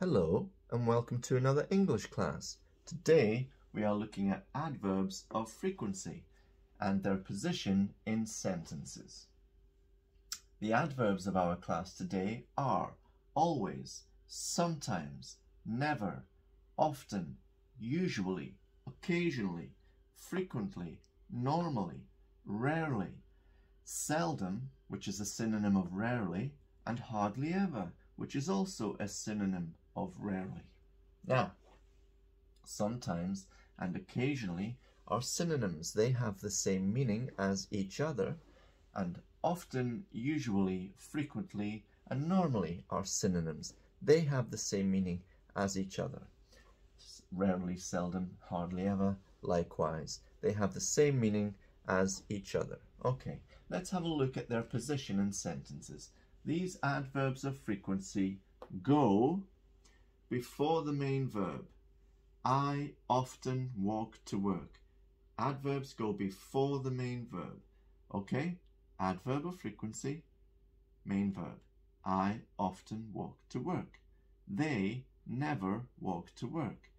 Hello and welcome to another English class. Today we are looking at adverbs of frequency and their position in sentences. The adverbs of our class today are always, sometimes, never, often, usually, occasionally, frequently, normally, rarely, seldom, which is a synonym of rarely, and hardly ever, which is also a synonym of rarely. Now, sometimes and occasionally are synonyms. They have the same meaning as each other, and often, usually, frequently, and normally are synonyms. They have the same meaning as each other. Rarely, seldom, hardly ever, likewise. They have the same meaning as each other. Okay, let's have a look at their position in sentences. These adverbs of frequency go before the main verb. I often walk to work. Adverbs go before the main verb. Okay? Adverb of frequency, main verb. I often walk to work. They never walk to work.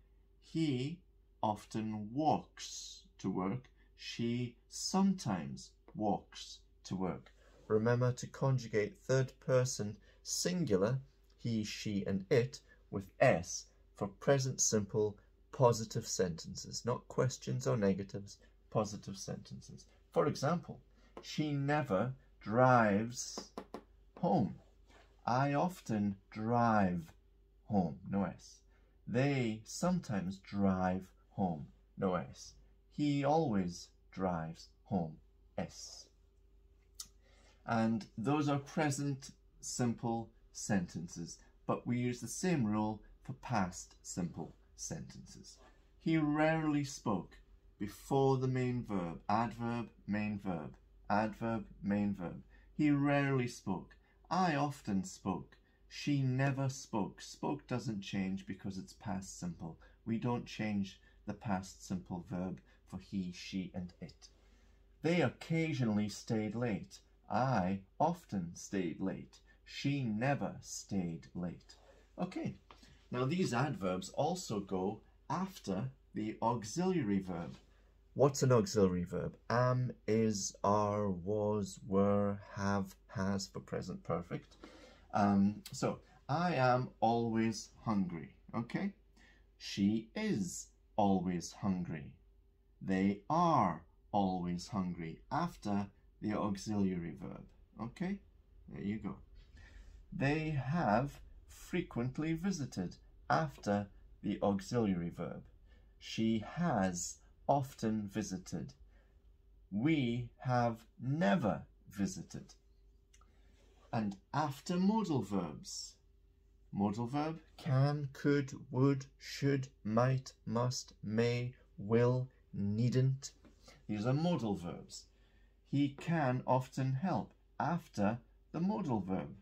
He often walks to work. She sometimes walks to work. Remember to conjugate third person singular, he, she, and it, with S for present simple positive sentences, not questions or negatives, positive sentences. For example, she never drives home. I often drive home, no S. They sometimes drive home, no S. He always drives home, S. And those are present simple sentences, but we use the same rule for past simple sentences. He rarely spoke before the main verb. Adverb, main verb. Adverb, main verb. He rarely spoke. I often spoke. She never spoke. Spoke doesn't change because it's past simple. We don't change the past simple verb for he, she, and it. They occasionally stayed late. I often stayed late. She never stayed late. Okay, now these adverbs also go after the auxiliary verb. What's an auxiliary verb? Am, is, are, was, were, have, has for present perfect. So, I am always hungry, okay? She is always hungry. They are always hungry after the auxiliary verb, okay? There you go. They have frequently visited after the auxiliary verb. She has often visited. We have never visited. And after modal verbs. Modal verb, can, could, would, should, might, must, may, will, needn't. These are modal verbs. He can often help after the modal verb.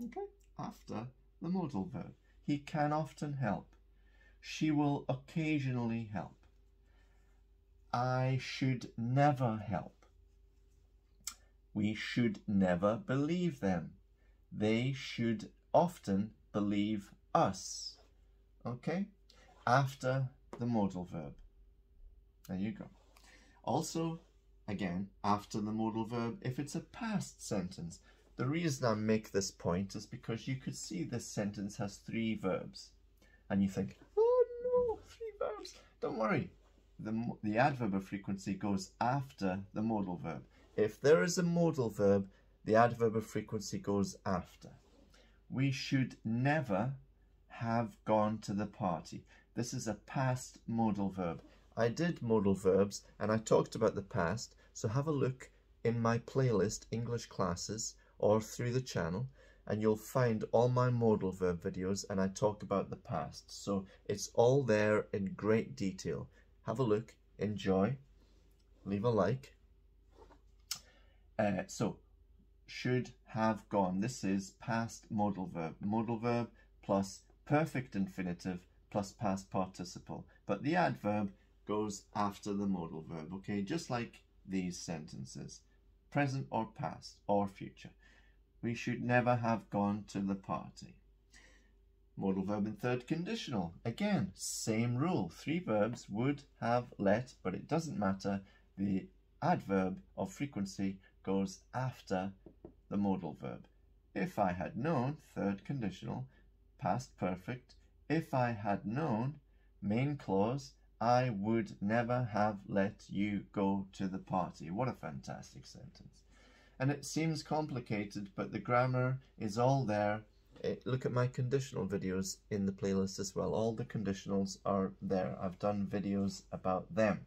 Okay, after the modal verb. He can often help. She will occasionally help. I should never help. We should never believe them. They should often believe us. Okay, after the modal verb. There you go. Also, again, after the modal verb, if it's a past sentence. The reason I make this point is because you could see this sentence has three verbs. And you think, oh no, three verbs. Don't worry. The adverb of frequency goes after the modal verb. If there is a modal verb, the adverb of frequency goes after. We should never have gone to the party. This is a past modal verb. I did modal verbs and I talked about the past, so have a look in my playlist, English Classes, or through the channel, and you'll find all my modal verb videos and I talk about the past. So it's all there in great detail. Have a look, enjoy, leave a like. So, should have gone. This is past modal verb. Modal verb plus perfect infinitive plus past participle. But the adverb goes after the modal verb, okay? Just like these sentences, present or past or future. We should never have gone to the party. Modal verb in third conditional. Again, same rule. Three verbs: would, have, let, but it doesn't matter. The adverb of frequency goes after the modal verb. If I had known, third conditional, past perfect. If I had known, main clause, I would never have let you go to the party. What a fantastic sentence. And it seems complicated, but the grammar is all there. Look at my conditional videos in the playlist as well. All the conditionals are there. I've done videos about them.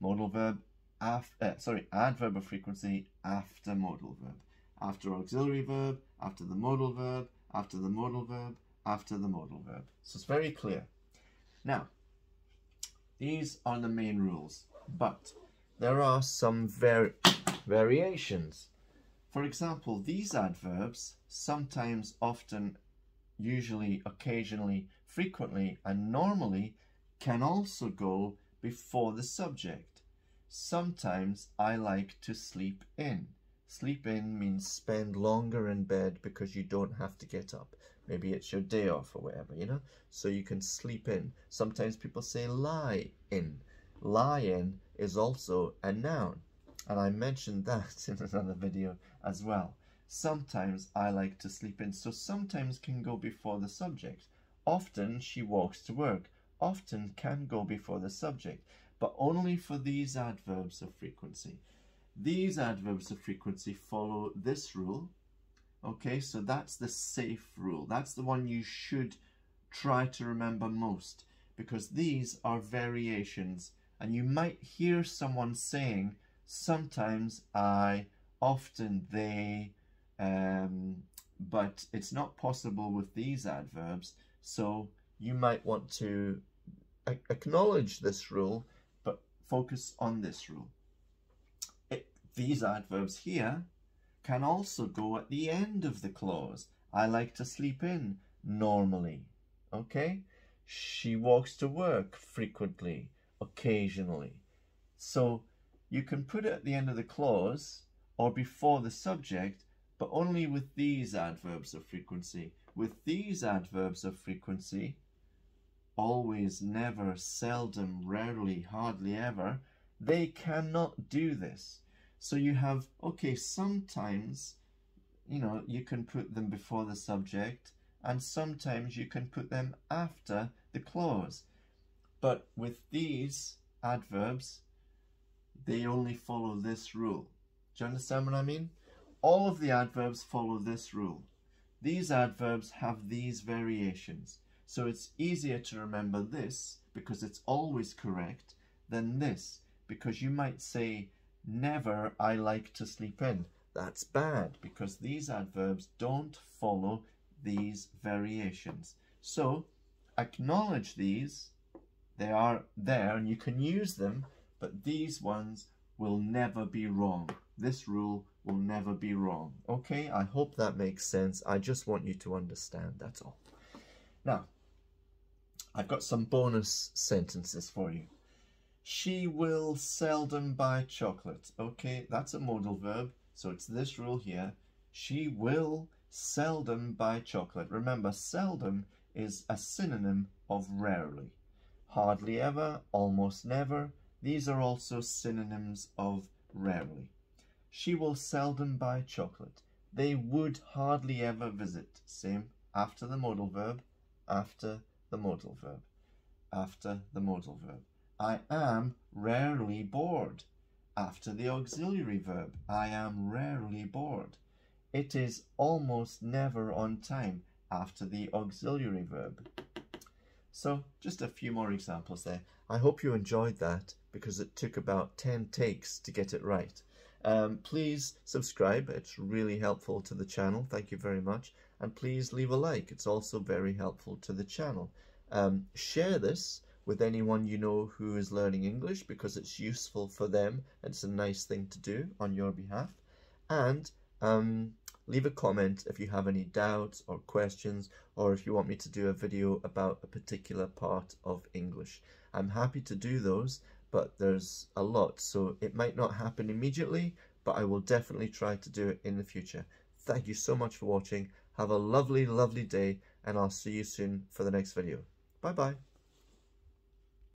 Modal verb, adverb of frequency after modal verb. After auxiliary verb, after the modal verb, after the modal verb, after the modal verb. So it's very clear. Now, these are the main rules, but there are some variations. For example, these adverbs sometimes, often, usually, occasionally, frequently, and normally can also go before the subject. Sometimes I like to sleep in. Sleep in means spend longer in bed because you don't have to get up. Maybe it's your day off or whatever, you know? So you can sleep in. Sometimes people say lie in. Lie in is also a noun. And I mentioned that in another video as well. Sometimes I like to sleep in. So sometimes can go before the subject. Often she walks to work. Often can go before the subject. But only for these adverbs of frequency. These adverbs of frequency follow this rule. Okay, so that's the safe rule. That's the one you should try to remember most, because these are variations, and you might hear someone saying, sometimes I, often they, but it's not possible with these adverbs. So you might want to acknowledge this rule, but focus on this rule. These adverbs here can also go at the end of the clause. I like to sleep in normally, okay? She walks to work frequently, occasionally. So you can put it at the end of the clause or before the subject, but only with these adverbs of frequency. With these adverbs of frequency, always, never, seldom, rarely, hardly ever, they cannot do this. So you have, okay, sometimes, you know, you can put them before the subject, and sometimes you can put them after the clause. But with these adverbs, they only follow this rule. Do you understand what I mean? All of the adverbs follow this rule. These adverbs have these variations. So it's easier to remember this, because it's always correct, than this, because you might say, never I like to sleep in. That's bad, because these adverbs don't follow these variations. So acknowledge these. They are there and you can use them, but these ones will never be wrong. This rule will never be wrong. Okay, I hope that makes sense. I just want you to understand, that's all. Now, I've got some bonus sentences for you. She will seldom buy chocolate. Okay, that's a modal verb, so it's this rule here. She will seldom buy chocolate. Remember, seldom is a synonym of rarely. Hardly ever, almost never, these are also synonyms of rarely. She will seldom buy chocolate. They would hardly ever visit. Same, after the modal verb, after the modal verb, after the modal verb. I am rarely bored. After the auxiliary verb, I am rarely bored. It is almost never on time. After the auxiliary verb. So just a few more examples there. I hope you enjoyed that, because it took about 10 takes to get it right. Please subscribe. It's really helpful to the channel. Thank you very much. And please leave a like. It's also very helpful to the channel. Share this with anyone you know who is learning English, because it's useful for them. It's a nice thing to do on your behalf. And leave a comment if you have any doubts or questions, or if you want me to do a video about a particular part of English. I'm happy to do those, but there's a lot, so it might not happen immediately, but I will definitely try to do it in the future. Thank you so much for watching. Have a lovely, lovely day, and I'll see you soon for the next video. Bye bye.